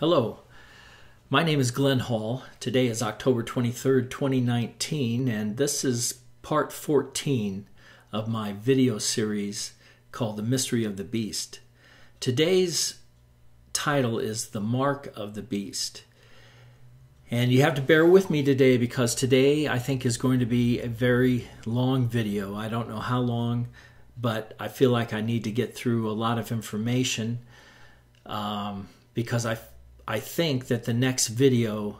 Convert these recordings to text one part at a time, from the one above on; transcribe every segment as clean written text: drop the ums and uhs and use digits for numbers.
Hello, my name is Glenn Hall. Today is October 23rd, 2019, and this is part 14 of my video series called The Mystery of the Beast. Today's title is The Mark of the Beast. And you have to bear with me today because today I think is going to be a very long video. I don't know how long, but I feel like I need to get through a lot of information because I think that the next video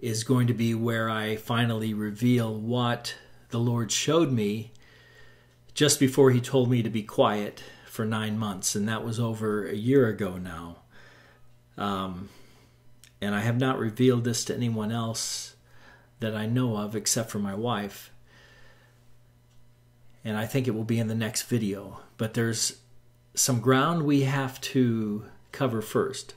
is going to be where I finally reveal what the Lord showed me just before he told me to be quiet for 9 months. And that was over a year ago now. And I have not revealed this to anyone else that I know of except for my wife. And I think it will be in the next video. But there's some ground we have to cover first.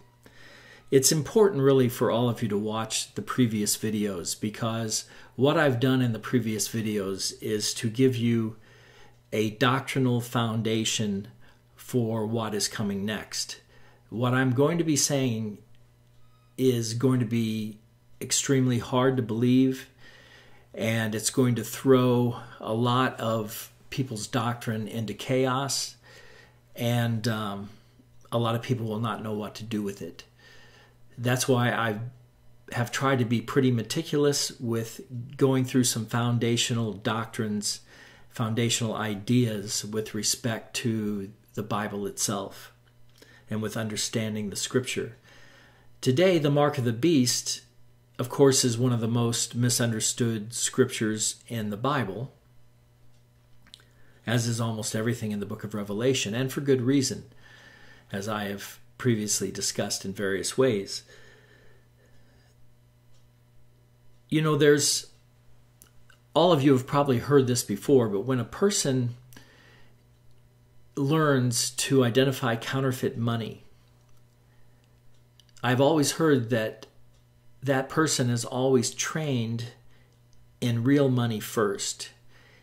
It's important really for all of you to watch the previous videos because what I've done in the previous videos is to give you a doctrinal foundation for what is coming next. What I'm going to be saying is going to be extremely hard to believe, and it's going to throw a lot of people's doctrine into chaos, and a lot of people will not know what to do with it. That's why I have tried to be pretty meticulous with going through some foundational doctrines, foundational ideas with respect to the Bible itself and with understanding the Scripture. Today, the Mark of the Beast, of course, is one of the most misunderstood scriptures in the Bible, as is almost everything in the book of Revelation, and for good reason, as I have previously discussed in various ways. You know, all of you have probably heard this before, but when a person learns to identify counterfeit money, I've always heard that that person is always trained in real money first.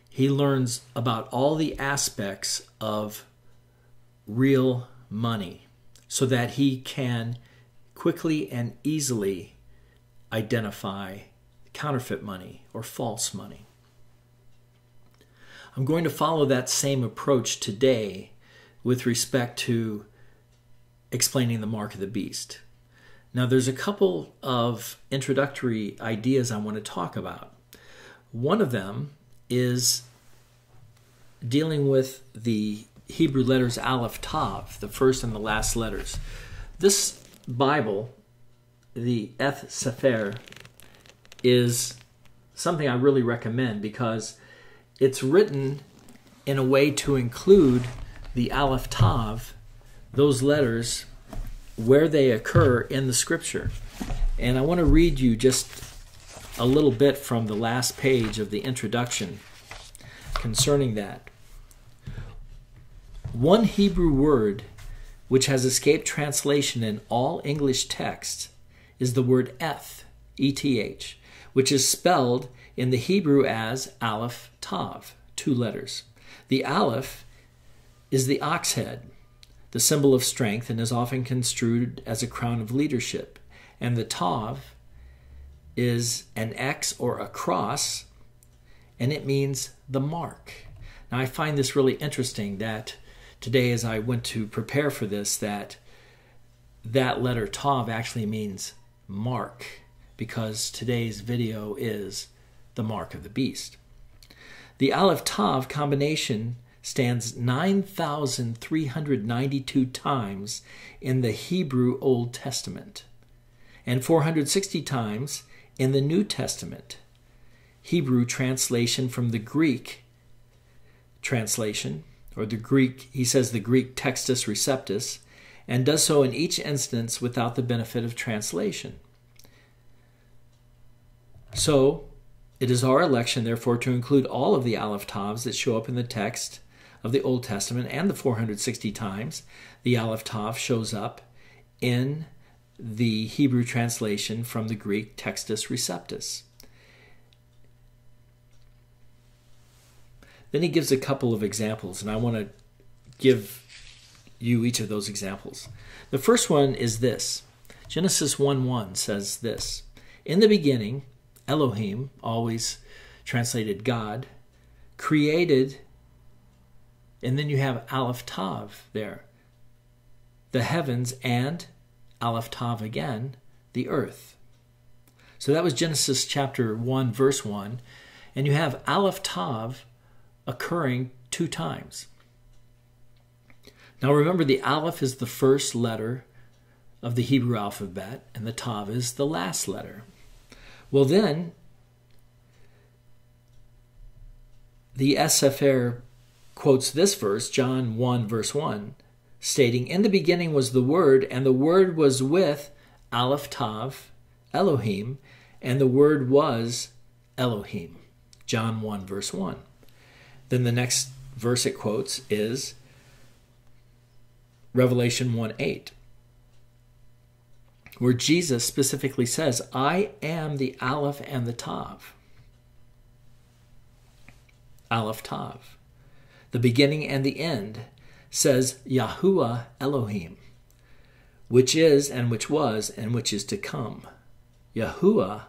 He learns about all the aspects of real money, so that he can quickly and easily identify counterfeit money or false money. I'm going to follow that same approach today with respect to explaining the Mark of the Beast. Now, there's a couple of introductory ideas I want to talk about. One of them is dealing with the Hebrew letters Aleph Tav, the first and the last letters. This Bible, the Eth Sefer, is something I really recommend because it's written in a way to include the Aleph Tav, those letters, where they occur in the Scripture. And I want to read you just a little bit from the last page of the introduction concerning that. One Hebrew word which has escaped translation in all English texts is the word eth, E-T-H, which is spelled in the Hebrew as Aleph Tav, two letters. The Aleph is the ox head, the symbol of strength, and is often construed as a crown of leadership. And the Tav is an X or a cross, and it means the mark. Now, I find this really interesting that today, as I went to prepare for this, that letter Tav actually means mark, because today's video is the Mark of the Beast. The Aleph Tav combination stands 9,392 times in the Hebrew Old Testament and 460 times in the New Testament. Hebrew translation from the Greek translation, or the Greek, he says the Greek Textus Receptus, and does so in each instance without the benefit of translation. So, it is our election, therefore, to include all of the Aleph Tavs that show up in the text of the Old Testament and the 460 times the Aleph Tav shows up in the Hebrew translation from the Greek Textus Receptus. Then he gives a couple of examples, and I want to give you each of those examples. The first one is this. Genesis 1:1 says this: in the beginning, Elohim, always translated God, created, and then you have Aleph Tav there, the heavens, and Aleph Tav again, the earth. So that was Genesis chapter 1, verse 1. And you have Aleph Tav occurring two times. Now remember, the Aleph is the first letter of the Hebrew alphabet, and the Tav is the last letter. Well then, the Eth Sefer quotes this verse, John 1, verse 1, stating, in the beginning was the Word, and the Word was with Aleph Tav, Elohim, and the Word was Elohim. John 1, verse 1. Then the next verse it quotes is Revelation 1:8, where Jesus specifically says, I am the Aleph and the Tav. Aleph Tav. The beginning and the end, says Yahuwah Elohim, which is and which was and which is to come. Yahuwah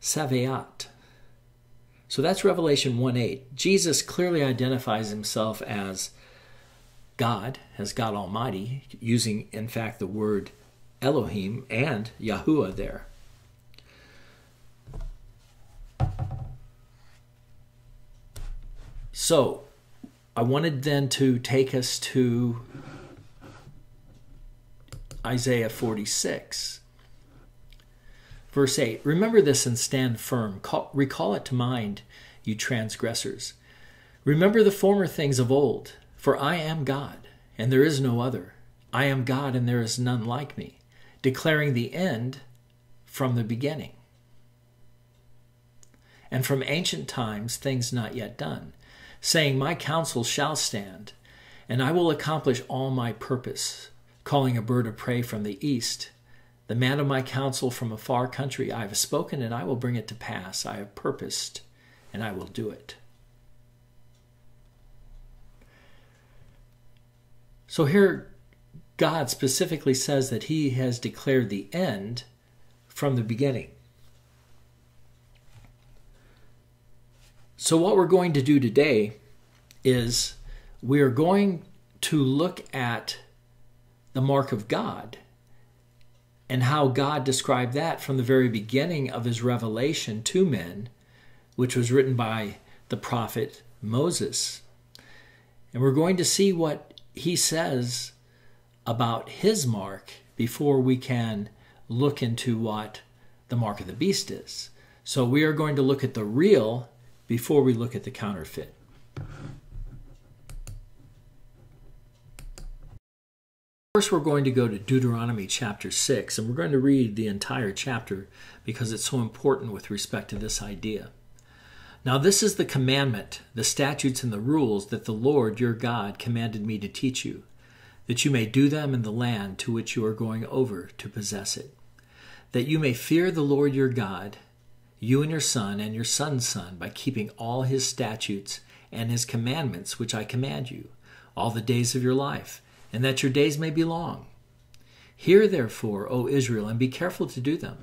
Sabaoth. So that's Revelation 1:8. Jesus clearly identifies himself as God Almighty, using, in fact, the word Elohim and Yahuwah there. So I wanted then to take us to Isaiah 46. Verse 8, remember this and stand firm. Recall it to mind, you transgressors. Remember the former things of old, for I am God, and there is no other. I am God, and there is none like me, declaring the end from the beginning, and from ancient times things not yet done, saying, my counsel shall stand, and I will accomplish all my purpose, calling a bird of prey from the east, the man of my counsel from a far country. I have spoken, and I will bring it to pass. I have purposed, and I will do it. So here God specifically says that he has declared the end from the beginning. So what we're going to do today is we are going to look at the mark of God, and how God described that from the very beginning of his revelation to men, which was written by the prophet Moses. And we're going to see what he says about his mark before we can look into what the mark of the beast is. So we are going to look at the real before we look at the counterfeit. First, we're going to go to Deuteronomy chapter 6, and we're going to read the entire chapter because it's so important with respect to this idea. Now, this is the commandment, the statutes and the rules that the Lord your God commanded me to teach you, that you may do them in the land to which you are going over to possess it, that you may fear the Lord your God, you and your son and your son's son, by keeping all his statutes and his commandments which I command you, all the days of your life, and that your days may be long. Hear therefore, O Israel, and be careful to do them,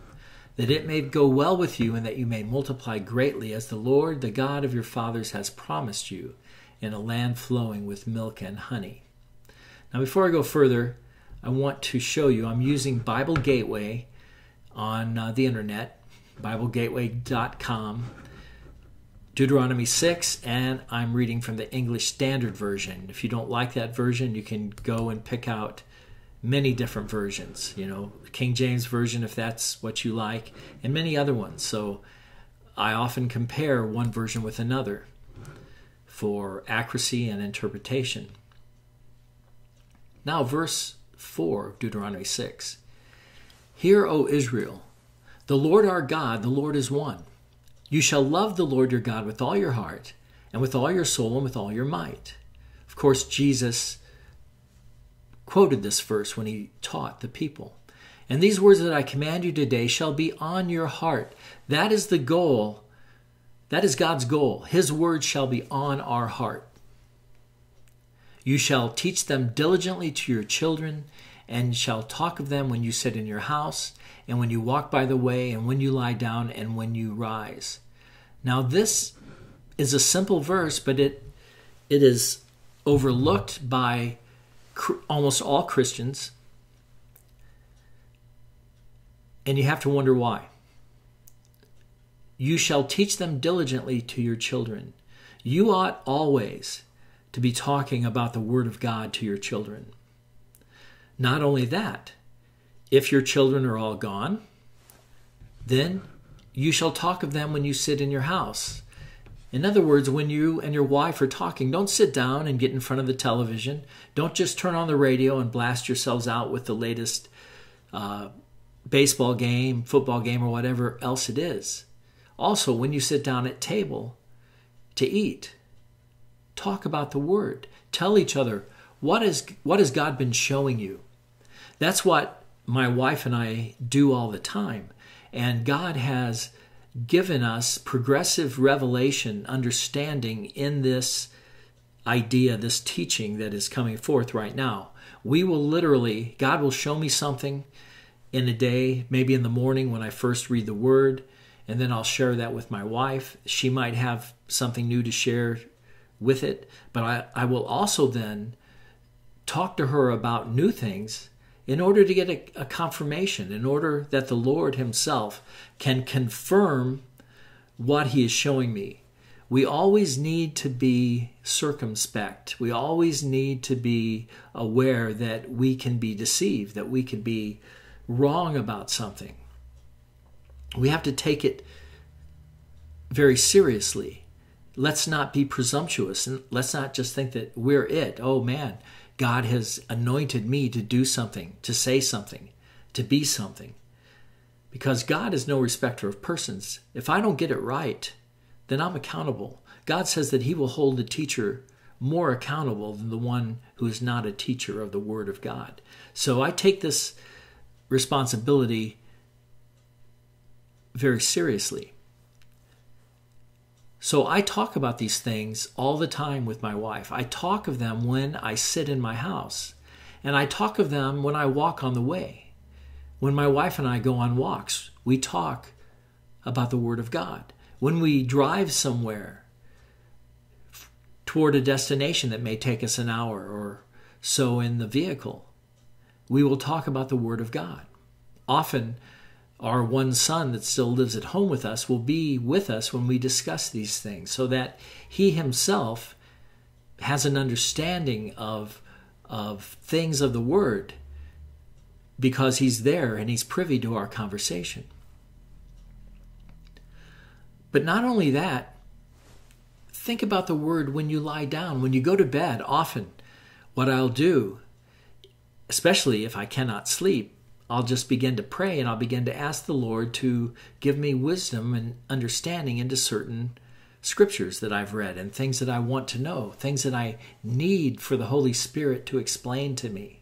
that it may go well with you, and that you may multiply greatly, as the Lord, the God of your fathers, has promised you, in a land flowing with milk and honey. Now, before I go further, I want to show you, I'm using Bible Gateway on the internet, BibleGateway.com, Deuteronomy 6, and I'm reading from the English Standard Version. If you don't like that version, you can go and pick out many different versions. You know, King James Version, if that's what you like, and many other ones. So I often compare one version with another for accuracy and interpretation. Now, verse 4 of Deuteronomy 6. Hear, O Israel, the Lord our God, the Lord is one. You shall love the Lord your God with all your heart and with all your soul and with all your might. Of course, Jesus quoted this verse when he taught the people. And these words that I command you today shall be on your heart. That is the goal. That is God's goal. His word shall be on our heart. You shall teach them diligently to your children, and shall talk of them when you sit in your house, and when you walk by the way, and when you lie down, and when you rise. Now this is a simple verse, but it is overlooked by almost all Christians, and you have to wonder why. You shall teach them diligently to your children. You ought always to be talking about the Word of God to your children. Not only that, if your children are all gone, then you shall talk of them when you sit in your house. In other words, when you and your wife are talking, don't sit down and get in front of the television. Don't just turn on the radio and blast yourselves out with the latest baseball game, football game, or whatever else it is. Also, when you sit down at table to eat, talk about the Word. Tell each other, what has God been showing you? That's what my wife and I do all the time. And God has given us progressive revelation, understanding in this idea, this teaching that is coming forth right now. We will literally, God will show me something in a day, maybe in the morning when I first read the Word, and then I'll share that with my wife. She might have something new to share with it, but I will also then talk to her about new things in order to get a confirmation, in order that the Lord himself can confirm what he is showing me. We always need to be circumspect. We always need to be aware that we can be deceived, that we can be wrong about something. We have to take it very seriously. Let's not be presumptuous, and let's not just think that we're it. Oh man, God has anointed me to do something, to say something, to be something. Because God is no respecter of persons. If I don't get it right, then I'm accountable. God says that he will hold the teacher more accountable than the one who is not a teacher of the Word of God. So I take this responsibility very seriously. So I talk about these things all the time with my wife. I talk of them when I sit in my house, and I talk of them when I walk on the way. When my wife and I go on walks, we talk about the Word of God. When we drive somewhere toward a destination that may take us an hour or so in the vehicle, we will talk about the Word of God. Often, our one son that still lives at home with us will be with us when we discuss these things, so that he himself has an understanding of things of the Word, because he's there and he's privy to our conversation. But not only that, think about the Word when you lie down, when you go to bed. Often what I'll do, especially if I cannot sleep, I'll just begin to pray, and I'll begin to ask the Lord to give me wisdom and understanding into certain scriptures that I've read and things that I want to know, things that I need for the Holy Spirit to explain to me.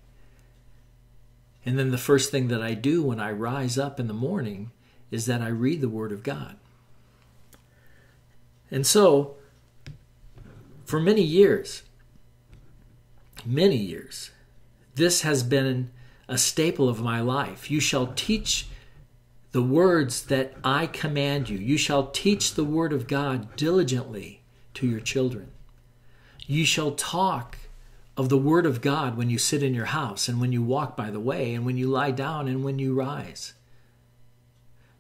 And then the first thing that I do when I rise up in the morning is that I read the Word of God. And so, for many years, this has been a staple of my life. You shall teach the words that I command you. You shall teach the Word of God diligently to your children. You shall talk of the Word of God when you sit in your house, and when you walk by the way, and when you lie down, and when you rise.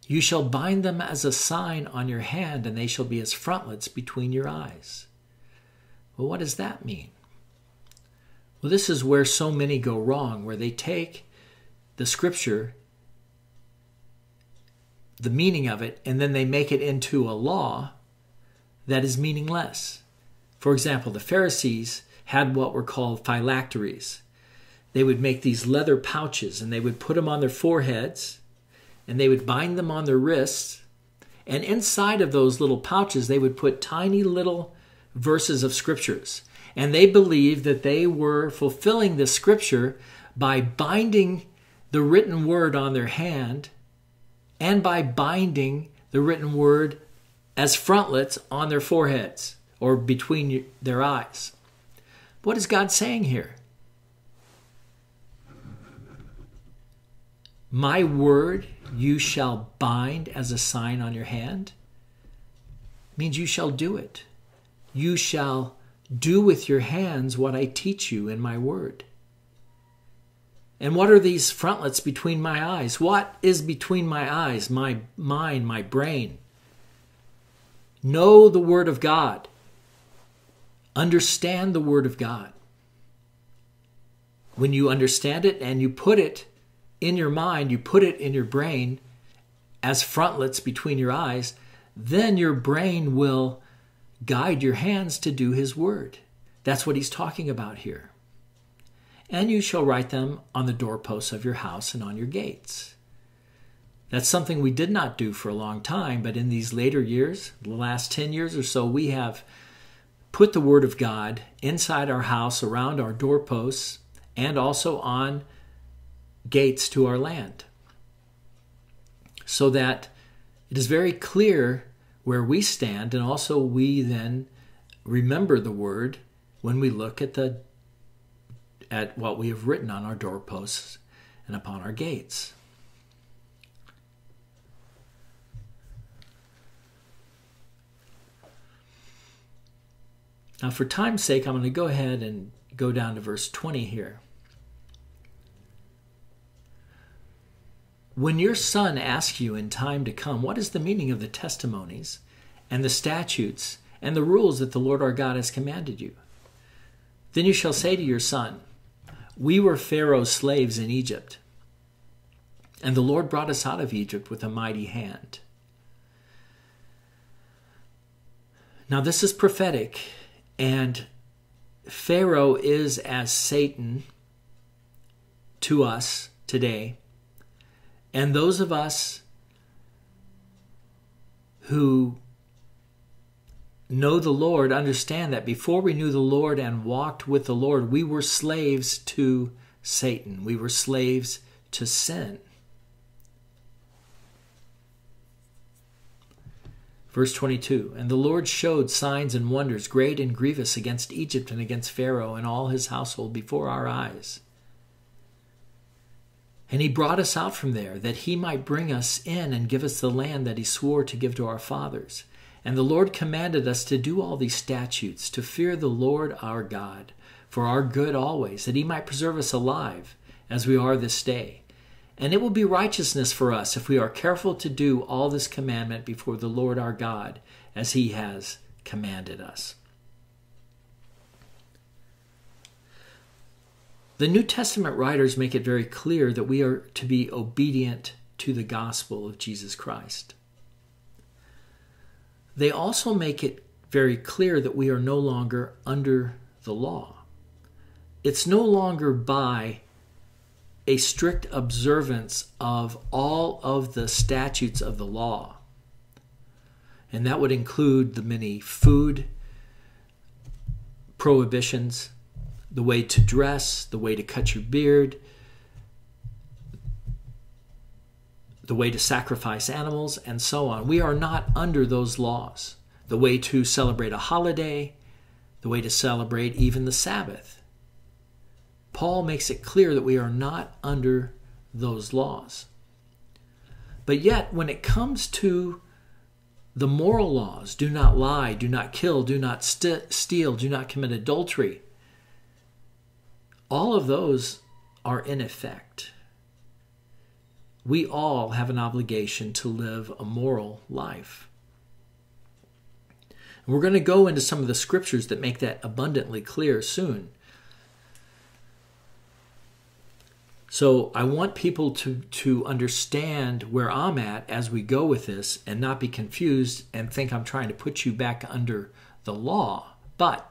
You shall bind them as a sign on your hand, and they shall be as frontlets between your eyes. Well, what does that mean? Well, this is where so many go wrong, where they take the scripture, the meaning of it, and then they make it into a law that is meaningless. For example, the Pharisees had what were called phylacteries. They would make these leather pouches, and they would put them on their foreheads, and they would bind them on their wrists, and inside of those little pouches they would put tiny little verses of scriptures. And they believed that they were fulfilling the scripture by binding the written word on their hand, and by binding the written word as frontlets on their foreheads or between their eyes. What is God saying here? My word you shall bind as a sign on your hand means you shall do it. You shall do with your hands what I teach you in my word. And what are these frontlets between my eyes? What is between my eyes, my mind, my brain? Know the word of God. Understand the word of God. When you understand it and you put it in your mind, you put it in your brain as frontlets between your eyes, then your brain will guide your hands to do his word. That's what he's talking about here. And you shall write them on the doorposts of your house and on your gates. That's something we did not do for a long time, but in these later years, the last 10 years or so, we have put the word of God inside our house, around our doorposts, and also on gates to our land. So that it is very clear where we stand, and also we then remember the word when we look at the at what we have written on our doorposts and upon our gates. Now, for time's sake, I'm going to go ahead and go down to verse 20 here. When your son asks you in time to come, what is the meaning of the testimonies and the statutes and the rules that the Lord our God has commanded you? Then you shall say to your son, we were Pharaoh's slaves in Egypt, and the Lord brought us out of Egypt with a mighty hand. Now this is prophetic, and Pharaoh is as Satan to us today. And those of us who know the Lord understand that before we knew the Lord and walked with the Lord, we were slaves to Satan. We were slaves to sin. Verse 22, and the Lord showed signs and wonders great and grievous against Egypt and against Pharaoh and all his household before our eyes. And he brought us out from there, that he might bring us in and give us the land that he swore to give to our fathers. And the Lord commanded us to do all these statutes, to fear the Lord our God, for our good always, that he might preserve us alive, as we are this day. And it will be righteousness for us if we are careful to do all this commandment before the Lord our God, as he has commanded us. The New Testament writers make it very clear that we are to be obedient to the gospel of Jesus Christ. They also make it very clear that we are no longer under the law. It's no longer by a strict observance of all of the statutes of the law. And that would include the many food prohibitions, the way to dress, the way to cut your beard, the way to sacrifice animals, and so on. We are not under those laws. The way to celebrate a holiday, the way to celebrate even the Sabbath. Paul makes it clear that we are not under those laws. But yet, when it comes to the moral laws, do not lie, do not kill, do not steal, do not commit adultery, all of those are in effect. We all have an obligation to live a moral life. And we're going to go into some of the scriptures that make that abundantly clear soon. So I want people to understand where I'm at as we go with this and not be confused and think I'm trying to put you back under the law. But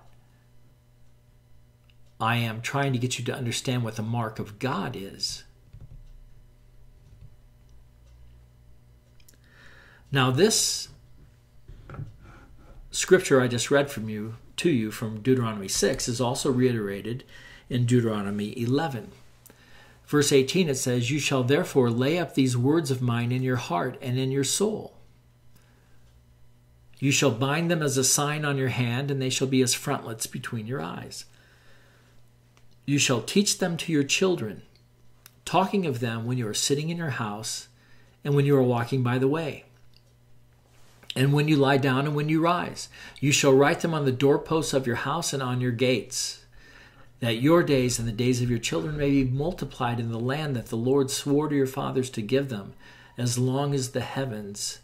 I am trying to get you to understand what the mark of God is. Now this scripture I just read from you to you from Deuteronomy 6 is also reiterated in Deuteronomy 11. Verse 18 it says, you shall therefore lay up these words of mine in your heart and in your soul. You shall bind them as a sign on your hand, and they shall be as frontlets between your eyes. You shall teach them to your children, talking of them when you are sitting in your house and when you are walking by the way, and when you lie down and when you rise. You shall write them on the doorposts of your house and on your gates, that your days and the days of your children may be multiplied in the land that the Lord swore to your fathers to give them, as long as the heavens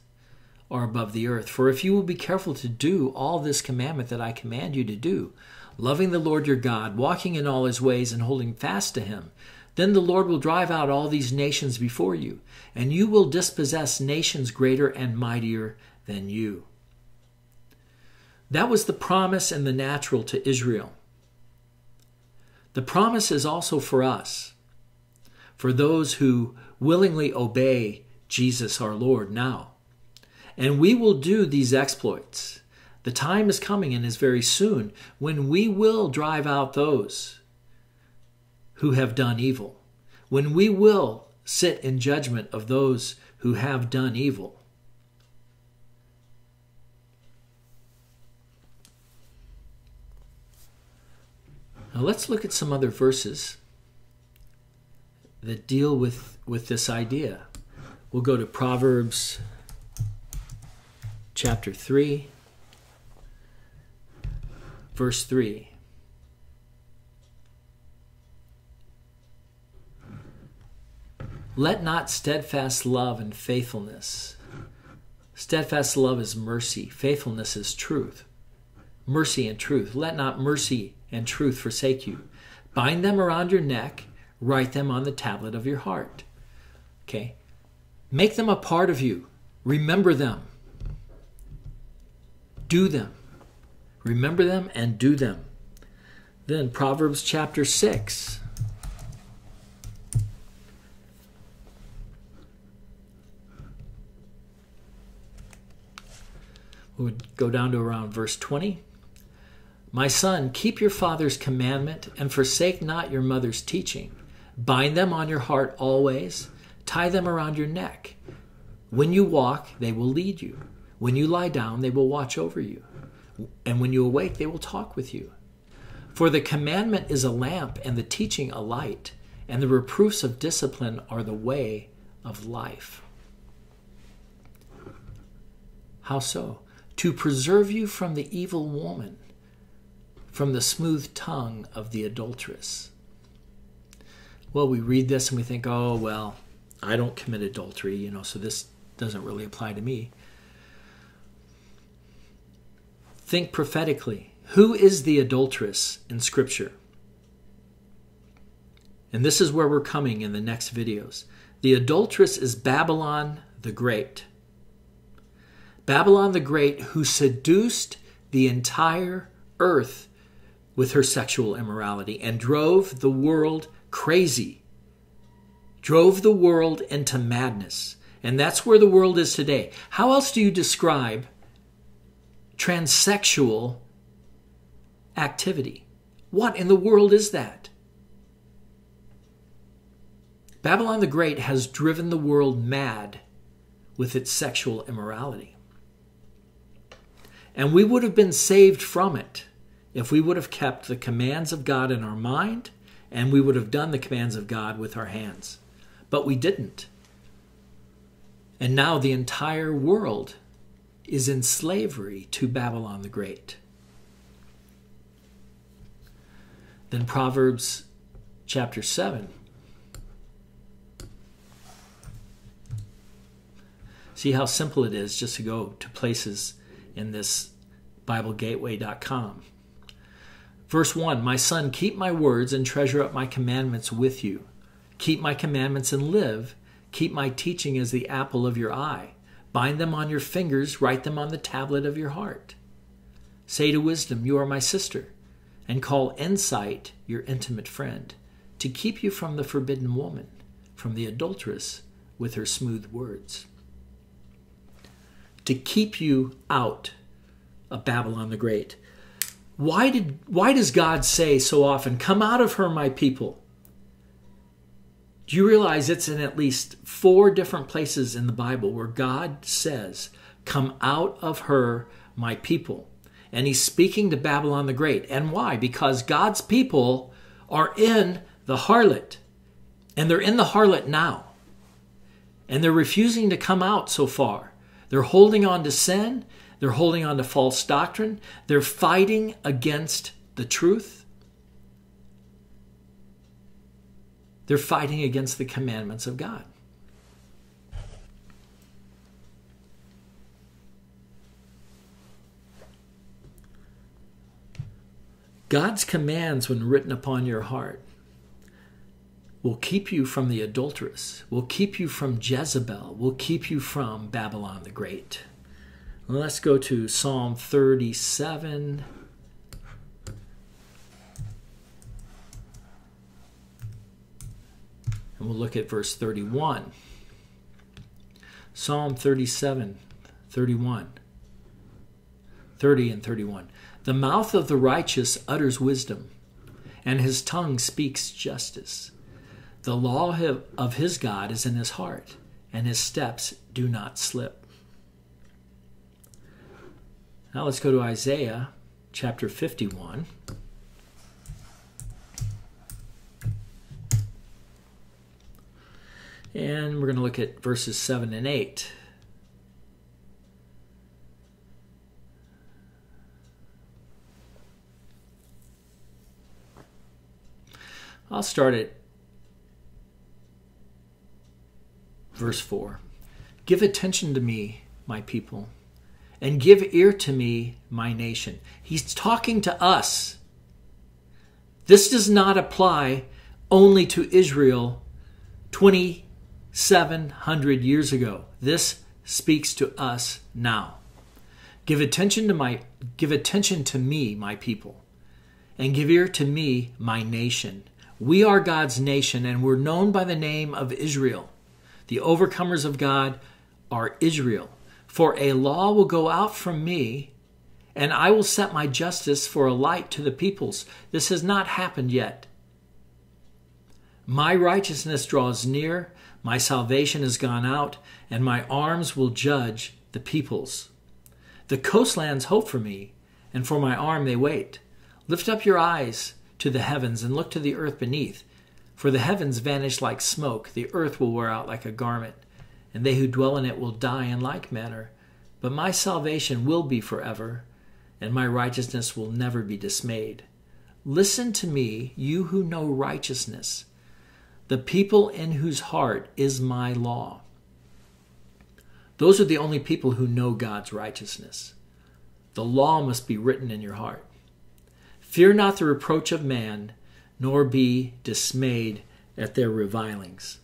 are above the earth. For if you will be careful to do all this commandment that I command you to do, loving the Lord your God, walking in all his ways, and holding fast to him, then the Lord will drive out all these nations before you, and you will dispossess nations greater and mightier than you. That was the promise in the natural to Israel. The promise is also for us, for those who willingly obey Jesus our Lord now. And we will do these exploits. The time is coming and is very soon when we will drive out those who have done evil, when we will sit in judgment of those who have done evil. Now let's look at some other verses that deal with this idea. We'll go to Proverbs chapter 3, verse 3. Let not steadfast love and faithfulness. Steadfast love is mercy. Faithfulness is truth. Mercy and truth. Let not mercy and truth forsake you. Bind them around your neck. Write them on the tablet of your heart. Okay? Make them a part of you. Remember them. Do them. Remember them and do them. Then Proverbs chapter 6. We would go down to around verse 20. My son, keep your father's commandment and forsake not your mother's teaching. Bind them on your heart always. Tie them around your neck. When you walk, they will lead you. When you lie down, they will watch over you. And when you awake, they will talk with you. For the commandment is a lamp, and the teaching a light, and the reproofs of discipline are the way of life. How so? To preserve you from the evil woman, from the smooth tongue of the adulteress. Well, we read this and we think, oh, well, I don't commit adultery, you know, so this doesn't really apply to me. Think prophetically. Who is the adulteress in Scripture? And this is where we're coming in the next videos. The adulteress is Babylon the Great. Babylon the Great, who seduced the entire earth with her sexual immorality and drove the world crazy, drove the world into madness. And that's where the world is today. How else do you describe transsexual activity? What in the world is that? Babylon the Great has driven the world mad with its sexual immorality. And we would have been saved from it if we would have kept the commands of God in our mind, and we would have done the commands of God with our hands. But we didn't. And now the entire world is in slavery to Babylon the Great. Then Proverbs chapter 7. See how simple it is just to go to places in this BibleGateway.com. Verse 1, my son, keep my words and treasure up my commandments with you. Keep my commandments and live. Keep my teaching as the apple of your eye. Bind them on your fingers, write them on the tablet of your heart. Say to wisdom, you are my sister, and call insight your intimate friend, to keep you from the forbidden woman, from the adulteress with her smooth words. To keep you out of Babylon the Great. Why does God say so often, come out of her, my people? Do you realize it's in at least 4 different places in the Bible where God says, come out of her, my people? And he's speaking to Babylon the Great. And why? Because God's people are in the harlot. And they're in the harlot now. And they're refusing to come out so far. They're holding on to sin. They're holding on to false doctrine. They're fighting against the truth. They're fighting against the commandments of God. God's commands, when written upon your heart, will keep you from the adulteress, will keep you from Jezebel, will keep you from Babylon the Great. Let's go to Psalm 37. And we'll look at verse 31. Psalm 37, 31. 30 and 31. The mouth of the righteous utters wisdom, and his tongue speaks justice. The law of his God is in his heart, and his steps do not slip. Now let's go to Isaiah chapter 51. And we're going to look at verses 7 and 8. I'll start at verse 4. Give attention to me, my people, and give ear to me, my nation. He's talking to us. This does not apply only to Israel 2,700 years ago. This speaks to us now. Give attention to me, my people, and give ear to me, my nation. We are God's nation, and we're known by the name of Israel. The overcomers of God are Israel. For a law will go out from me, and I will set my justice for a light to the peoples. This has not happened yet. My righteousness draws near, my salvation has gone out, and my arms will judge the peoples. The coastlands hope for me, and for my arm they wait. Lift up your eyes to the heavens and look to the earth beneath. For the heavens vanish like smoke, the earth will wear out like a garment, and they who dwell in it will die in like manner. But my salvation will be forever, and my righteousness will never be dismayed. Listen to me, you who know righteousness, the people in whose heart is my law. Those are the only people who know God's righteousness. The law must be written in your heart. Fear not the reproach of man, nor be dismayed at their revilings.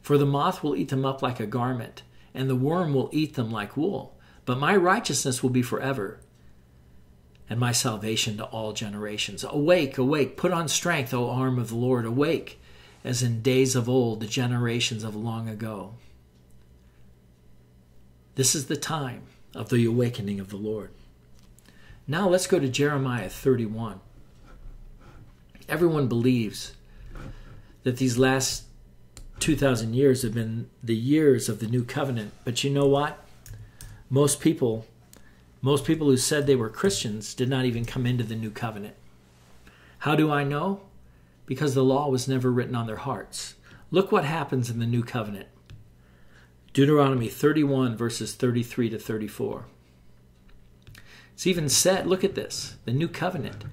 For the moth will eat them up like a garment, and the worm will eat them like wool. But my righteousness will be forever, and my salvation to all generations. Awake, awake, put on strength, O arm of the Lord. Awake, as in days of old, the generations of long ago. This is the time of the awakening of the Lord. Now let's go to Jeremiah 31. Everyone believes that these last 2,000 years have been the years of the new covenant. But you know what? Most people who said they were Christians did not even come into the new covenant. How do I know? Because the law was never written on their hearts. Look what happens in the new covenant. Deuteronomy 31, verses 33 to 34. It's even said, look at this, the new covenant.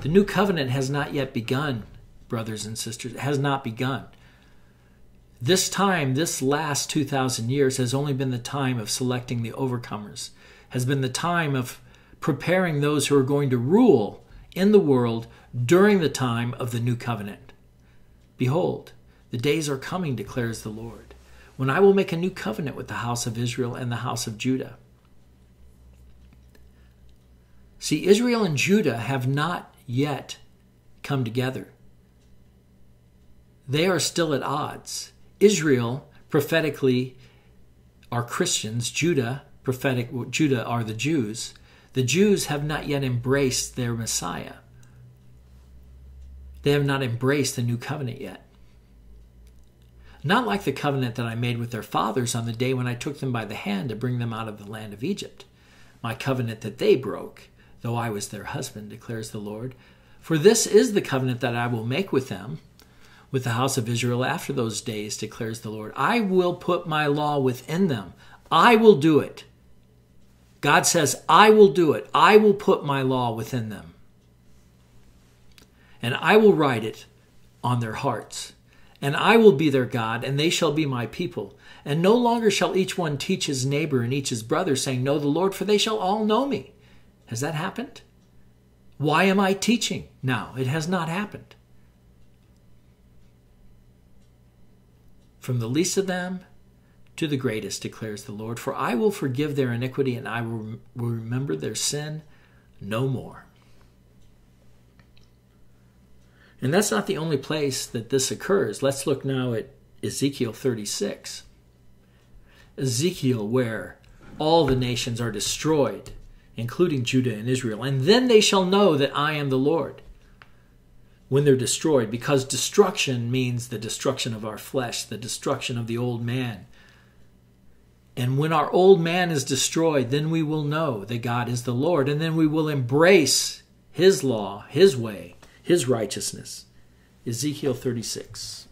The new covenant has not yet begun, brothers and sisters. It has not begun. This time, this last 2,000 years has only been the time of selecting the overcomers, has been the time of preparing those who are going to rule in the world during the time of the new covenant. Behold, the days are coming, declares the Lord, when I will make a new covenant with the house of Israel and the house of Judah. See, Israel and Judah have not yet come together. They are still at odds. Israel, prophetically, are Christians. Judah are the Jews. The Jews have not yet embraced their Messiah. They have not embraced the new covenant yet. Not like the covenant that I made with their fathers on the day when I took them by the hand to bring them out of the land of Egypt, my covenant that they broke, though I was their husband, declares the Lord. For this is the covenant that I will make with them with the house of Israel after those days, declares the Lord. I will put my law within them. I will do it. God says, I will do it. I will put my law within them. And I will write it on their hearts. And I will be their God, and they shall be my people. And no longer shall each one teach his neighbor and each his brother, saying, know the Lord, for they shall all know me. Has that happened? Why am I teaching now? It has not happened. From the least of them to the greatest, declares the Lord, for I will forgive their iniquity, and I will remember their sin no more. And that's not the only place that this occurs. Let's look now at Ezekiel 36. Ezekiel, where all the nations are destroyed, including Judah and Israel. And then they shall know that I am the Lord when they're destroyed, because destruction means the destruction of our flesh, the destruction of the old man. And when our old man is destroyed, then we will know that God is the Lord, and then we will embrace his law, his way, his righteousness. Ezekiel 36.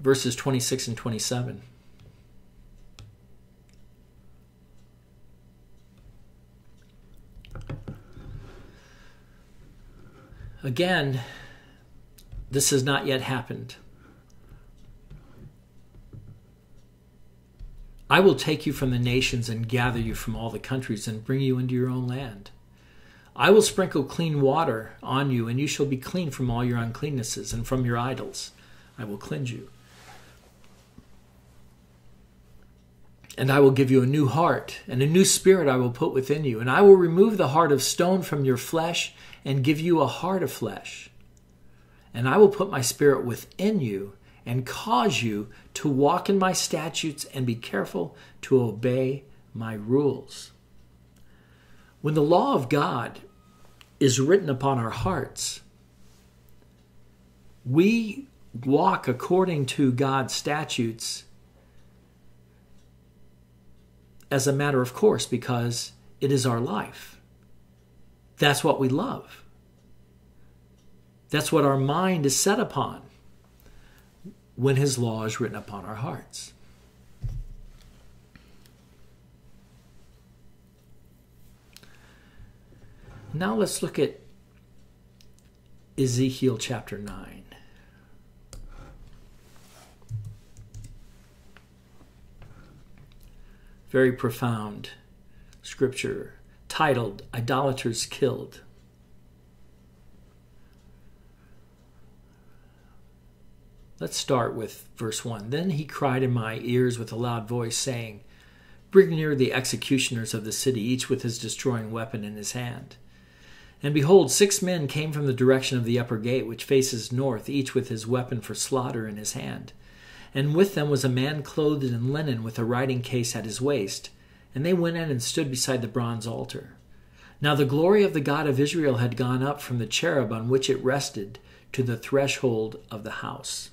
Verses 26 and 27. Again, this has not yet happened. I will take you from the nations and gather you from all the countries and bring you into your own land. I will sprinkle clean water on you, and you shall be clean from all your uncleannesses, and from your idols I will cleanse you. And I will give you a new heart, and a new spirit I will put within you. And I will remove the heart of stone from your flesh and give you a heart of flesh. And I will put my spirit within you and cause you to walk in my statutes and be careful to obey my rules. When the law of God is written upon our hearts, we walk according to God's statutes as a matter of course, because it is our life. That's what we love. That's what our mind is set upon when his law is written upon our hearts. Now let's look at Ezekiel chapter 9. Very profound scripture titled, Idolaters Killed. Let's start with verse 1. Then he cried in my ears with a loud voice, saying, bring near the executioners of the city, each with his destroying weapon in his hand. And behold, 6 men came from the direction of the upper gate, which faces north, each with his weapon for slaughter in his hand. And with them was a man clothed in linen with a writing case at his waist. And they went in and stood beside the bronze altar. Now the glory of the God of Israel had gone up from the cherub on which it rested to the threshold of the house.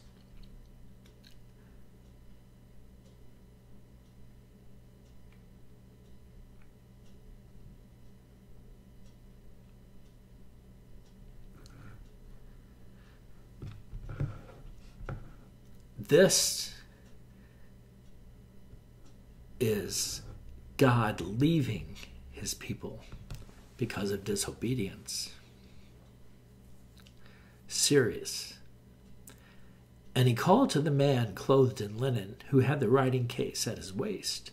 This is God leaving his people because of disobedience. Serious. And he called to the man clothed in linen who had the writing case at his waist.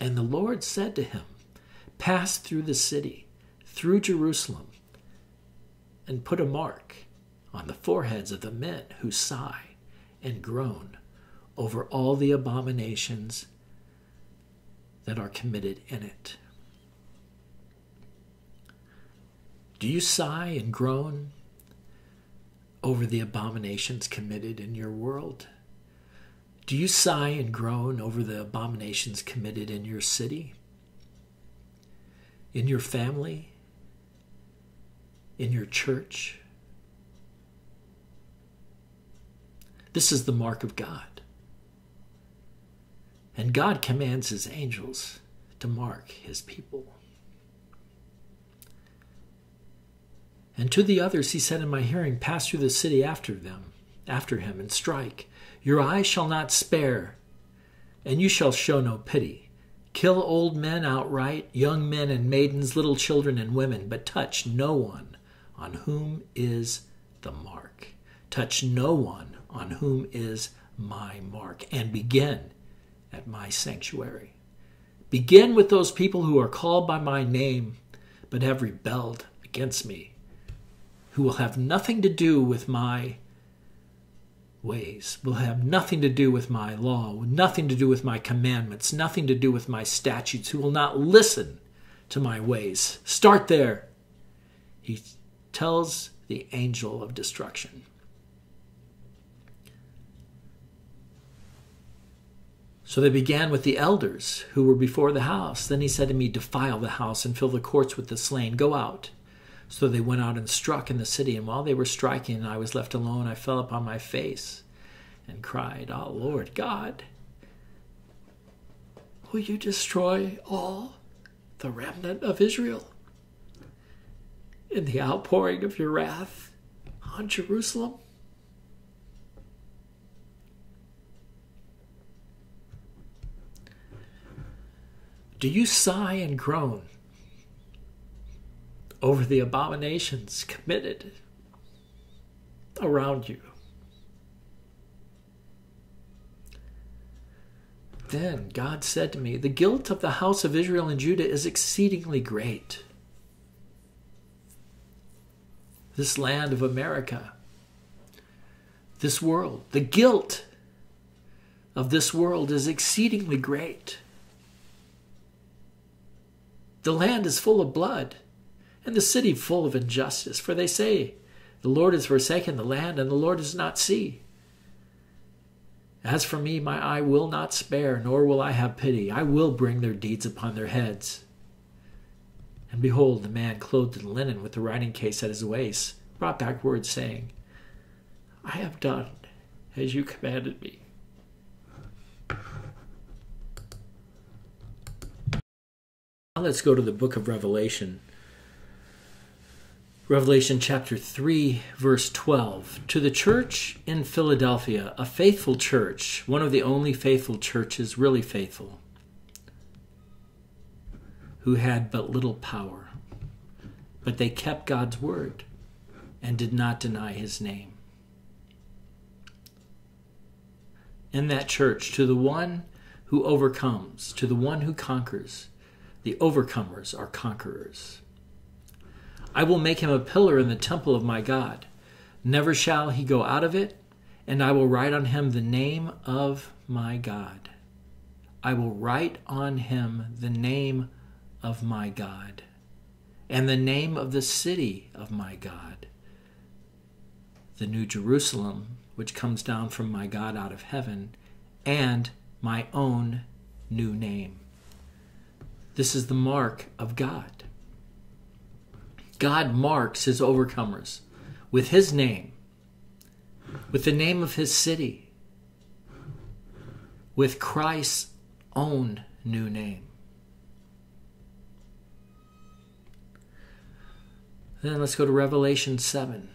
And the Lord said to him, pass through the city, through Jerusalem, and put a mark on the foreheads of the men who sigh and groan over all the abominations that are committed in it. Do you sigh and groan over the abominations committed in your world? Do you sigh and groan over the abominations committed in your city, in your family, in your church? This is the mark of God. And God commands his angels to mark his people. And to the others he said in my hearing, pass through the city after him, and strike. Your eye shall not spare, and you shall show no pity. Kill old men outright, young men and maidens, little children and women, but touch no one on whom is the mark. Touch no one on whom is my mark, and begin at my sanctuary. Begin with those people who are called by my name, but have rebelled against me, who will have nothing to do with my ways, will have nothing to do with my law, nothing to do with my commandments, nothing to do with my statutes, who will not listen to my ways. Start there. He tells the angel of destruction. So they began with the elders who were before the house. Then he said to me, defile the house and fill the courts with the slain. Go out. So they went out and struck in the city, and while they were striking and I was left alone, I fell upon my face and cried, oh, Lord God, will you destroy all the remnant of Israel in the outpouring of your wrath on Jerusalem? Do you sigh and groan over the abominations committed around you? Then God said to me, the guilt of the house of Israel and Judah is exceedingly great. This land of America, this world, the guilt of this world is exceedingly great. The land is full of blood, and the city full of injustice. For they say, the Lord has forsaken the land, and the Lord does not see. As for me, my eye will not spare, nor will I have pity. I will bring their deeds upon their heads. And behold, the man clothed in linen with the writing case at his waist brought back words, saying, I have done as you commanded me. Now let's go to the book of Revelation. Revelation chapter 3, verse 12. To the church in Philadelphia, a faithful church, one of the only faithful churches, really faithful, who had but little power, but they kept God's word and did not deny his name. In that church, to the one who overcomes, to the one who conquers, the overcomers are conquerors. I will make him a pillar in the temple of my God. Never shall he go out of it, and I will write on him the name of my God. I will write on him the name of my God, and the name of the city of my God, the New Jerusalem, which comes down from my God out of heaven, and my own new name. This is the mark of God. God marks his overcomers with his name, with the name of his city, with Christ's own new name. Then let's go to Revelation 7.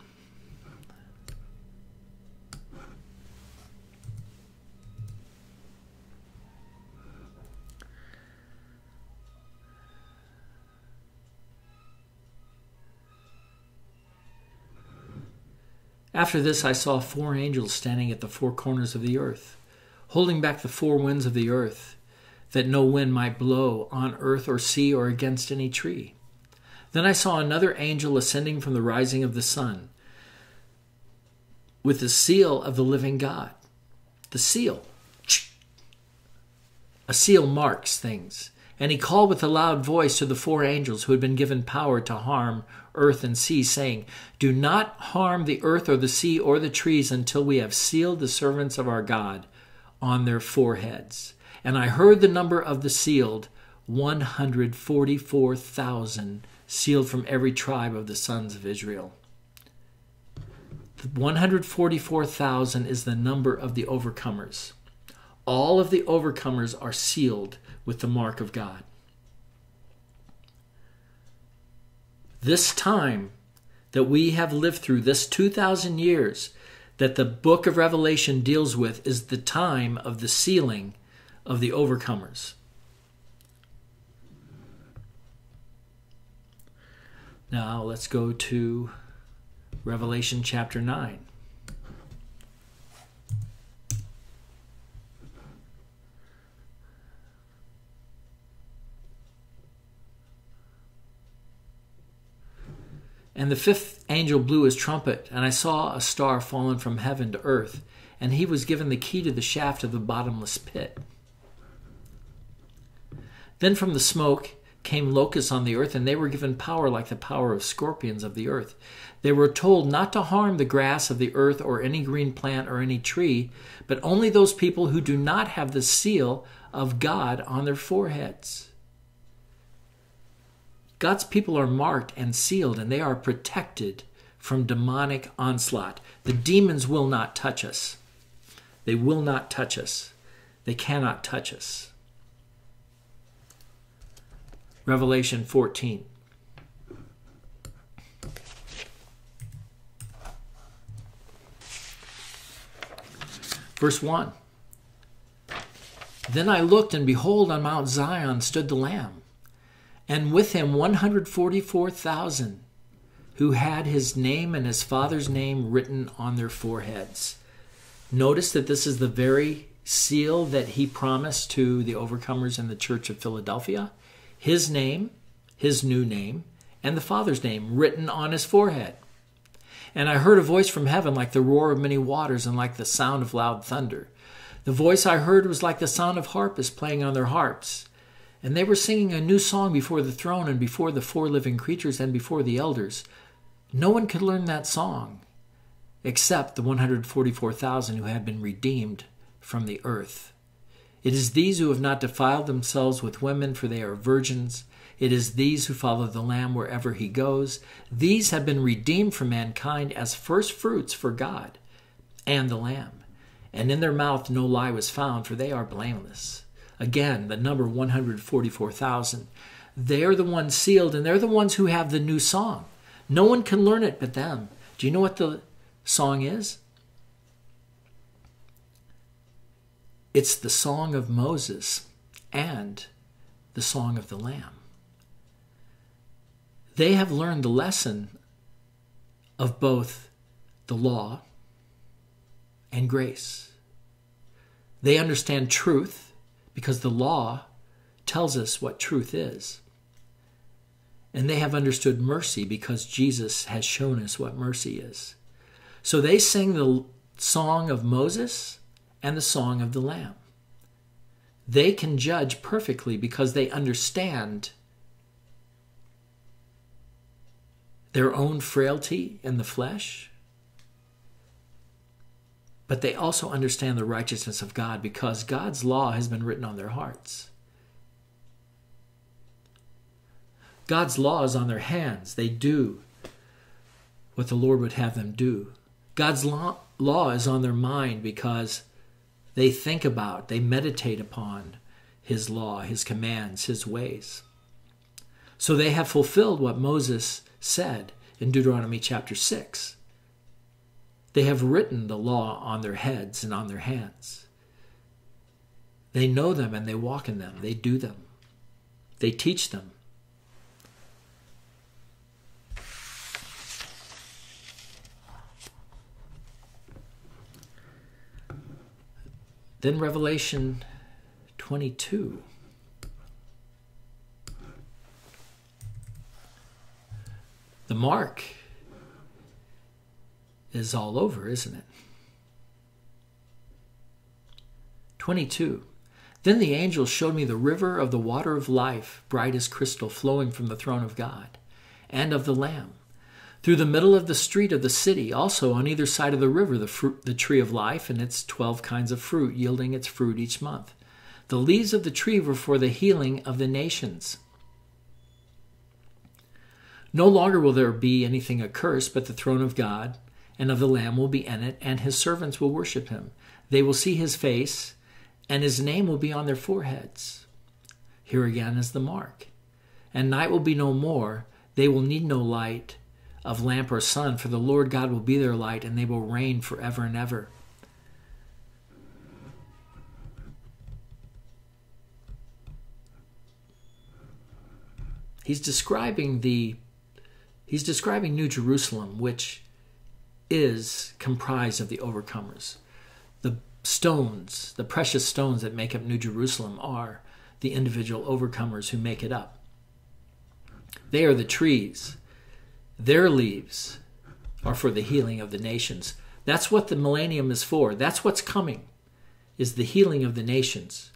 After this I saw four angels standing at the four corners of the earth, holding back the four winds of the earth, that no wind might blow on earth or sea or against any tree. Then I saw another angel ascending from the rising of the sun, with the seal of the living God. The seal. A seal marks things. And he called with a loud voice to the four angels who had been given power to harm earth and sea, saying, do not harm the earth or the sea or the trees until we have sealed the servants of our God on their foreheads. And I heard the number of the sealed, 144,000, sealed from every tribe of the sons of Israel. 144,000 is the number of the overcomers. All of the overcomers are sealed with the mark of God. this time that we have lived through, this 2,000 years that the book of Revelation deals with, is the time of the sealing of the overcomers. Now let's go to Revelation chapter 9. And the fifth angel blew his trumpet, and I saw a star fallen from heaven to earth, and he was given the key to the shaft of the bottomless pit. Then from the smoke came locusts on the earth, and they were given power like the power of scorpions of the earth. They were told not to harm the grass of the earth or any green plant or any tree, but only those people who do not have the seal of God on their foreheads. God's people are marked and sealed, and they are protected from demonic onslaught. The demons will not touch us. They will not touch us. They cannot touch us. Revelation 14. Verse 1. Then I looked, and behold, on Mount Zion stood the Lamb, and with him 144,000 who had his name and his father's name written on their foreheads. Notice that this is the very seal that he promised to the overcomers in the church of Philadelphia. His name, his new name, and the Father's name written on his forehead. And I heard a voice from heaven like the roar of many waters and like the sound of loud thunder. The voice I heard was like the sound of harpists playing on their harps. And they were singing a new song before the throne and before the four living creatures and before the elders. No one could learn that song except the 144,000 who had been redeemed from the earth. It is these who have not defiled themselves with women, for they are virgins. It is these who follow the Lamb wherever he goes. These have been redeemed from mankind as firstfruits for God and the Lamb. And in their mouth no lie was found, for they are blameless. Again, the number 144,000. They are the ones sealed, and they're the ones who have the new song. No one can learn it but them. Do you know what the song is? It's the song of Moses and the song of the Lamb. They have learned the lesson of both the law and grace. They understand truth because the law tells us what truth is. And they have understood mercy because Jesus has shown us what mercy is. So they sing the song of Moses and the song of the Lamb. They can judge perfectly because they understand their own frailty in the flesh, but they also understand the righteousness of God because God's law has been written on their hearts. God's law is on their hands. They do what the Lord would have them do. God's law is on their mind because they think about, they meditate upon his law, his commands, his ways. So they have fulfilled what Moses said in Deuteronomy chapter 6. They have written the law on their heads and on their hands. They know them and they walk in them. They do them. They teach them. Then Revelation 22. The mark is all over, isn't it? 22. Then the angel showed me the river of the water of life, bright as crystal, flowing from the throne of God and of the Lamb. Through the middle of the street of the city, also on either side of the river, the tree of life and its 12 kinds of fruit, yielding its fruit each month. The leaves of the tree were for the healing of the nations. No longer will there be anything accursed, but the throne of God and of the Lamb will be in it, and his servants will worship him. They will see his face, and his name will be on their foreheads. Here again is the mark. And night will be no more. They will need no light of lamp or sun, for the Lord God will be their light, and they will reign forever and ever. He's describing New Jerusalem, which is comprised of the overcomers. The stones, the precious stones that make up New Jerusalem, are the individual overcomers who make it up. They are the trees. Their leaves are for the healing of the nations. That's what the millennium is for. That's what's coming, is the healing of the nations,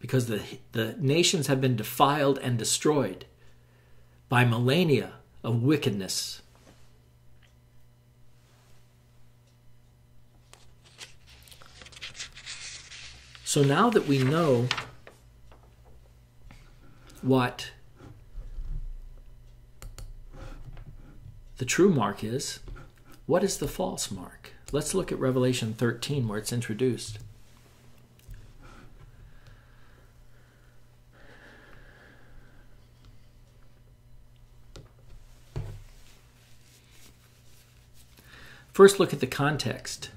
because the nations have been defiled and destroyed by millennia of wickedness. So now that we know what the true mark is, what is the false mark? Let's look at Revelation 13, where it's introduced. First, look at the context.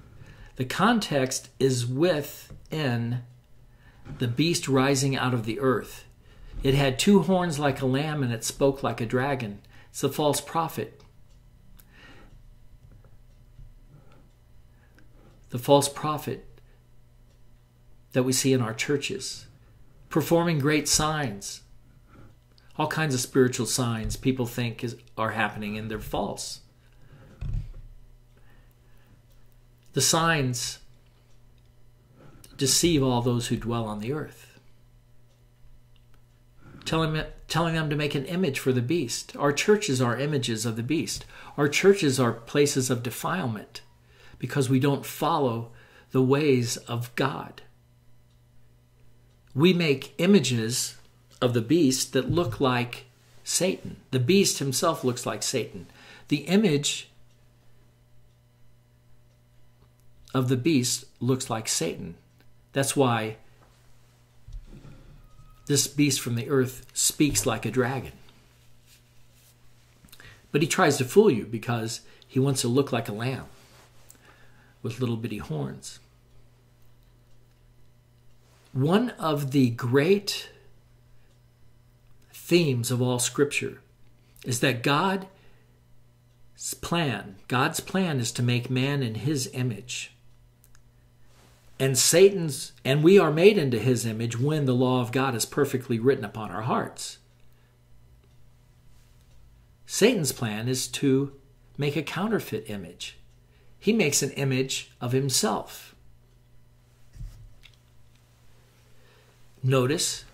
The context is within the beast rising out of the earth. It had two horns like a lamb, and it spoke like a dragon. It's a false prophet. The false prophet that we see in our churches, performing great signs. All kinds of spiritual signs people think are happening, and they're false. The signs deceive all those who dwell on the earth, telling them to make an image for the beast. Our churches are images of the beast. Our churches are places of defilement because we don't follow the ways of God. We make images of the beast that look like Satan. The beast himself looks like Satan. The image of the beast looks like Satan. That's why this beast from the earth speaks like a dragon. But he tries to fool you because he wants to look like a lamb with little bitty horns. One of the great themes of all Scripture is that God's plan is to make man in his image. And we are made into his image when the law of God is perfectly written upon our hearts. Satan's plan is to make a counterfeit image. He makes an image of himself. Notice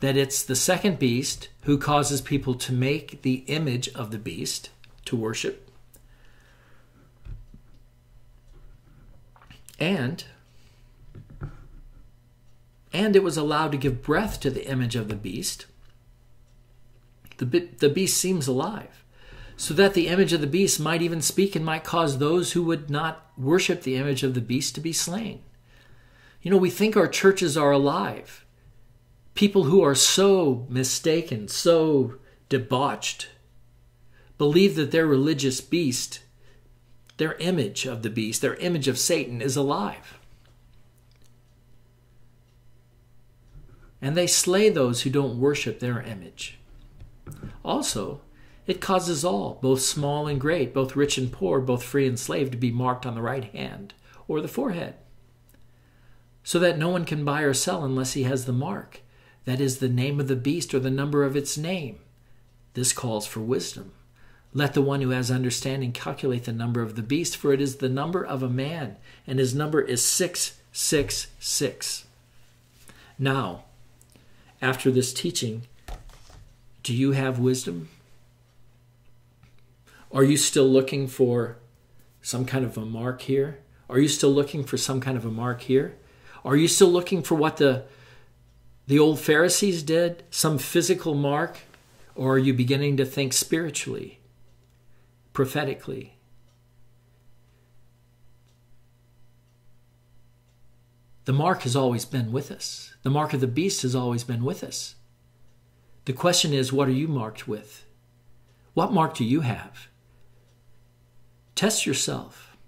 that it's the second beast who causes people to make the image of the beast to worship. And it was allowed to give breath to the image of the beast. The beast seems alive, so that the image of the beast might even speak and might cause those who would not worship the image of the beast to be slain. You know, we think our churches are alive. People who are so mistaken, so debauched, believe that their religious beast, their image of the beast, their image of Satan is alive. And they slay those who don't worship their image. Also, it causes all, both small and great, both rich and poor, both free and slave, to be marked on the right hand or the forehead, so that no one can buy or sell unless he has the mark, that is, the name of the beast or the number of its name. This calls for wisdom. Let the one who has understanding calculate the number of the beast, for it is the number of a man, and his number is 666. Now, after this teaching, do you have wisdom? Are you still looking for some kind of a mark here? Are you still looking for some kind of a mark here? Are you still looking for what the old Pharisees did, some physical mark? Or are you beginning to think spiritually, prophetically? The mark has always been with us. The mark of the beast has always been with us. The question is, what are you marked with? What mark do you have? Test yourself.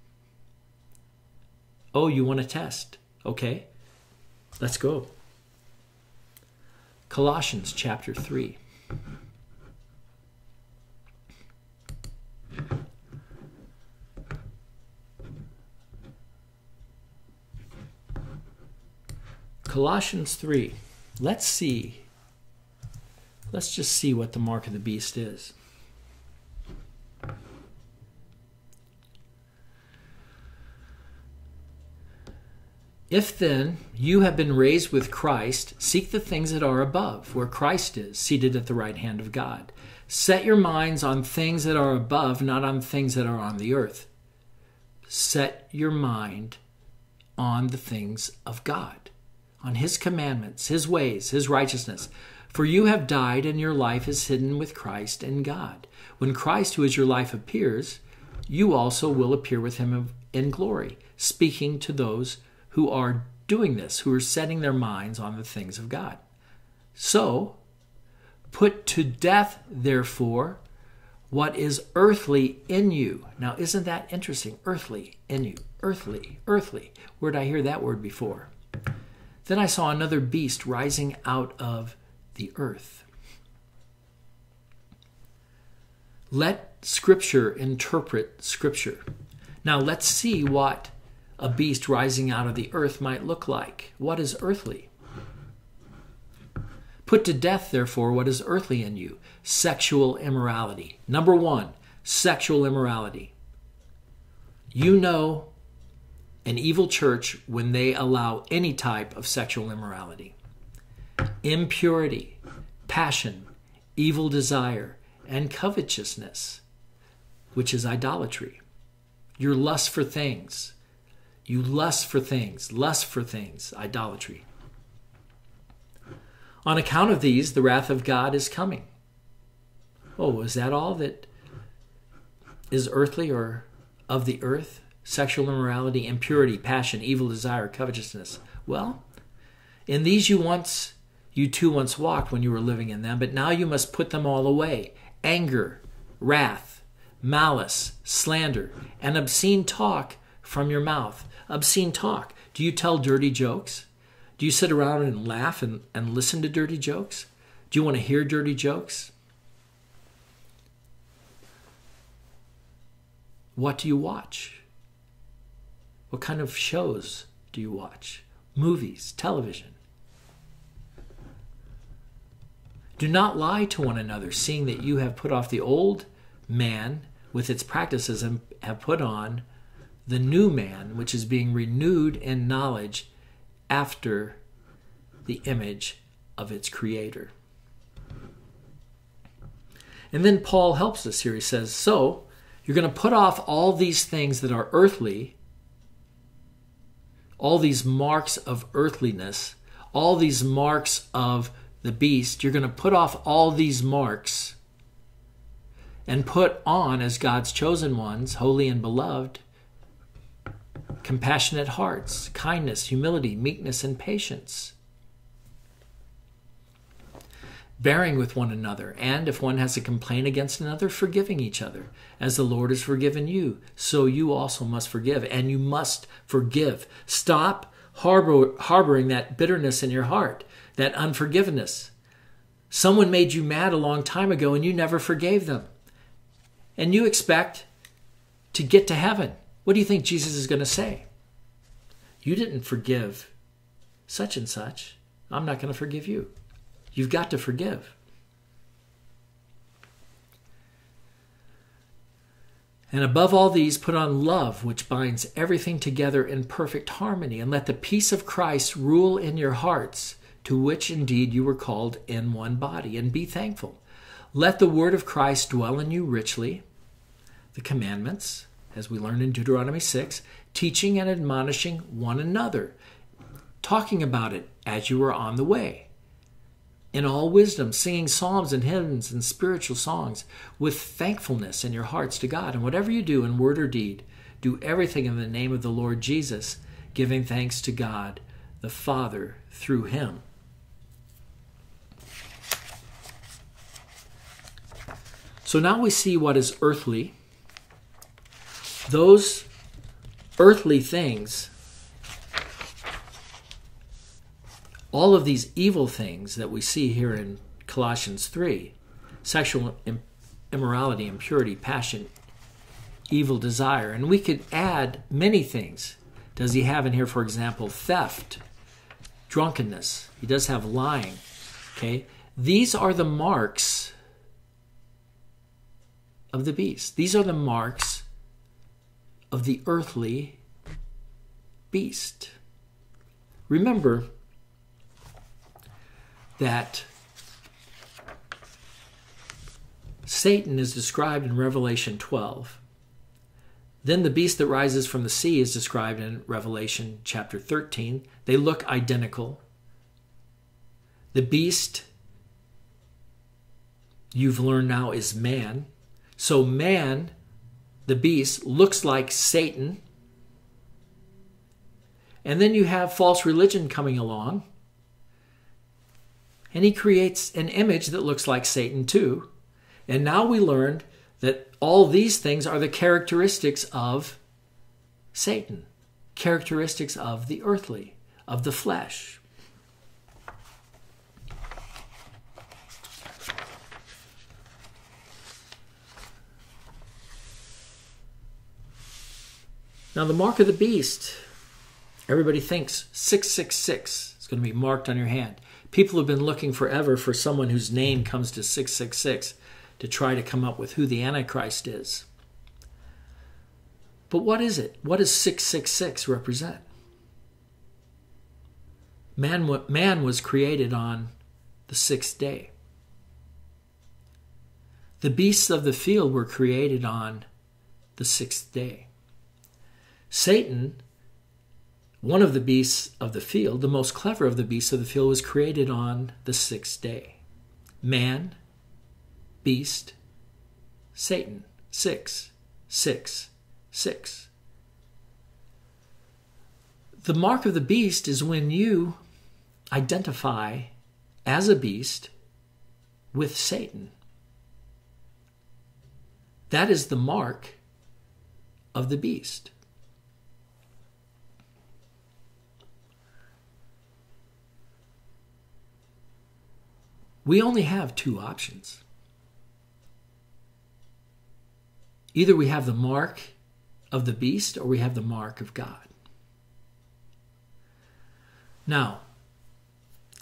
Oh, you want to test? Okay, let's go. Colossians chapter 3. Colossians 3. Let's see. Let's just see what the mark of the beast is. If then you have been raised with Christ, seek the things that are above, where Christ is, seated at the right hand of God. Set your minds on things that are above, not on things that are on the earth. Set your mind on the things of God, on his commandments, his ways, his righteousness. For you have died, and your life is hidden with Christ in God. When Christ, who is your life, appears, you also will appear with him in glory, speaking to those who are doing this, who are setting their minds on the things of God. So, put to death, therefore, what is earthly in you. Now, isn't that interesting? Earthly in you. Earthly, earthly. Where did I hear that word before? Then I saw another beast rising out of the earth. Let Scripture interpret Scripture. Now, let's see what a beast rising out of the earth might look like. What is earthly? Put to death, therefore, what is earthly in you. Sexual immorality. Number one, sexual immorality. You know an evil church when they allow any type of sexual immorality. Impurity, passion, evil desire, and covetousness, which is idolatry. Your lust for things. You lust for things, idolatry. On account of these, the wrath of God is coming. Oh, is that all that is earthly or of the earth? Sexual immorality, impurity, passion, evil desire, covetousness. Well, in these you too once walked when you were living in them, but now you must put them all away. Anger, wrath, malice, slander, and obscene talk from your mouth. Obscene talk. Do you tell dirty jokes? Do you sit around and laugh and listen to dirty jokes? Do you want to hear dirty jokes? What do you watch? What kind of shows do you watch? Movies, television. Do not lie to one another, seeing that you have put off the old man with its practices and have put on the new man, which is being renewed in knowledge after the image of its creator. And then Paul helps us here. He says, so you're going to put off all these things that are earthly, all these marks of earthliness, all these marks of the beast. You're going to put off all these marks and put on, as God's chosen ones, holy and beloved, compassionate hearts, kindness, humility, meekness, and patience. Bearing with one another, and if one has a complaint against another, forgiving each other. As the Lord has forgiven you, so you also must forgive, and you must forgive. Stop harboring that bitterness in your heart, that unforgiveness. Someone made you mad a long time ago, and you never forgave them. And you expect to get to heaven. What do you think Jesus is going to say? You didn't forgive such and such. I'm not going to forgive you. You've got to forgive. And above all these, put on love, which binds everything together in perfect harmony. And let the peace of Christ rule in your hearts, to which indeed you were called in one body. And be thankful. Let the word of Christ dwell in you richly, the commandments, as we learn in Deuteronomy 6, teaching and admonishing one another, talking about it as you were on the way, in all wisdom, singing psalms and hymns and spiritual songs with thankfulness in your hearts to God. And whatever you do in word or deed, do everything in the name of the Lord Jesus, giving thanks to God the Father through him. So now we see what is earthly. Those earthly things, all of these evil things that we see here in Colossians 3, sexual immorality, impurity, passion, evil desire. And we could add many things. Does he have in here, for example, theft, drunkenness? He does have lying. Okay? These are the marks of the beast. These are the marks of the earthly beast. Remember that Satan is described in Revelation 12. Then the beast that rises from the sea is described in Revelation chapter 13. They look identical. The beast, you've learned now, is man. So man, the beast, looks like Satan. And then you have false religion coming along. And he creates an image that looks like Satan too. And now we learned that all these things are the characteristics of Satan, characteristics of the earthly, of the flesh. Now the mark of the beast, everybody thinks 666 is going to be marked on your hand. People have been looking forever for someone whose name comes to 666. To try to come up with who the Antichrist is. But what is it? What does 666 represent? Man was created on the sixth day. The beasts of the field were created on the sixth day. Satan, one of the beasts of the field, the most clever of the beasts of the field, was created on the sixth day. Man, beast, Satan, 666. The mark of the beast is when you identify as a beast with Satan. That is the mark of the beast. We only have two options. Either we have the mark of the beast or we have the mark of God. Now,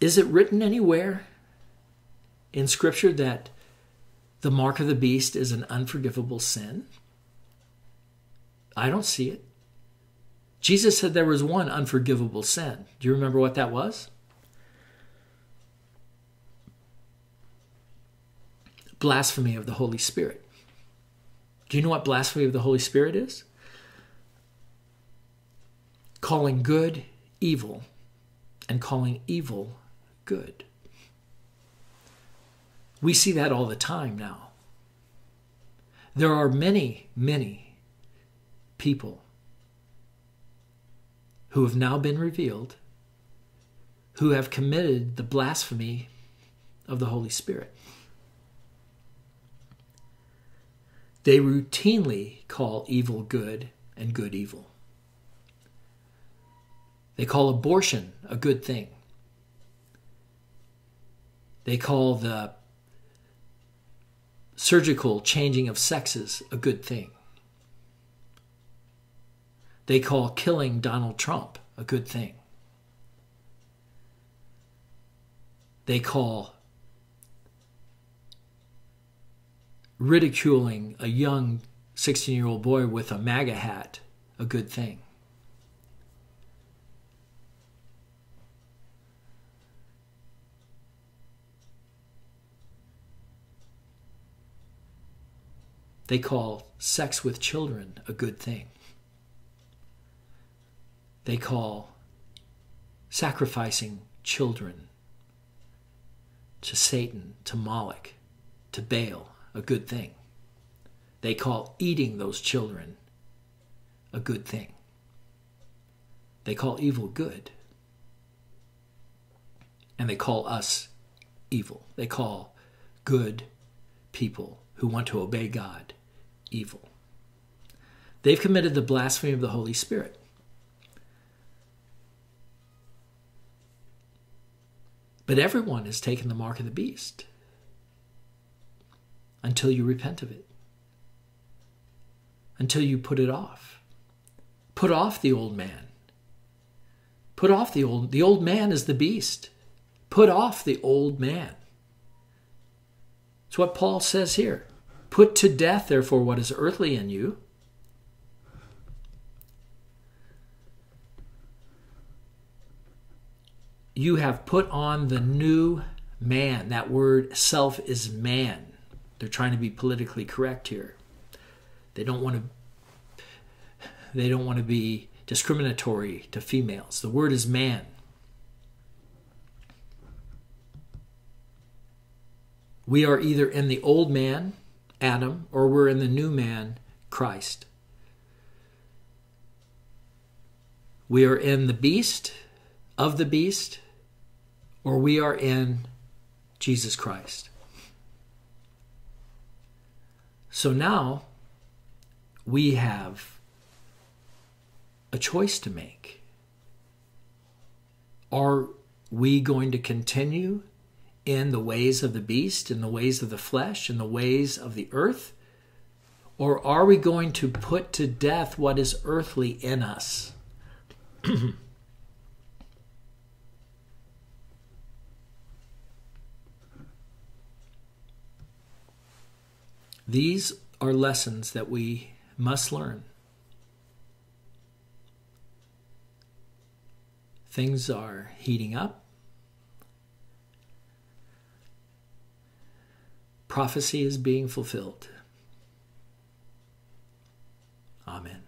is it written anywhere in Scripture that the mark of the beast is an unforgivable sin? I don't see it. Jesus said there was one unforgivable sin. Do you remember what that was? Blasphemy of the Holy Spirit. Do you know what blasphemy of the Holy Spirit is? Calling good evil and calling evil good. We see that all the time now. There are many, many people who have now been revealed who have committed the blasphemy of the Holy Spirit. They routinely call evil good and good evil. They call abortion a good thing. They call the surgical changing of sexes a good thing. They call killing Donald Trump a good thing. They call ridiculing a young 16-year-old boy with a MAGA hat a good thing. They call sex with children a good thing. They call sacrificing children to Satan, to Moloch, to Baal a good thing. They call eating those children a good thing. They call evil good. And they call us evil. They call good people who want to obey God evil. They've committed the blasphemy of the Holy Spirit. But everyone has taken the mark of the beast until you repent of it, until you put it off. Put off the old man. Put off the old man is the beast. Put off the old man. It's what Paul says here. Put to death, therefore, what is earthly in you. You have put on the new man. That word self is man. They're trying to be politically correct here. They don't want to be discriminatory to females. The word is man. We are either in the old man, Adam, or we're in the new man, Christ. We are in the beast, of the beast, or we are in Jesus Christ. So now we have a choice to make. Are we going to continue in the ways of the beast, in the ways of the flesh, in the ways of the earth? Or are we going to put to death what is earthly in us? These are lessons that we must learn. Things are heating up. Prophecy is being fulfilled. Amen.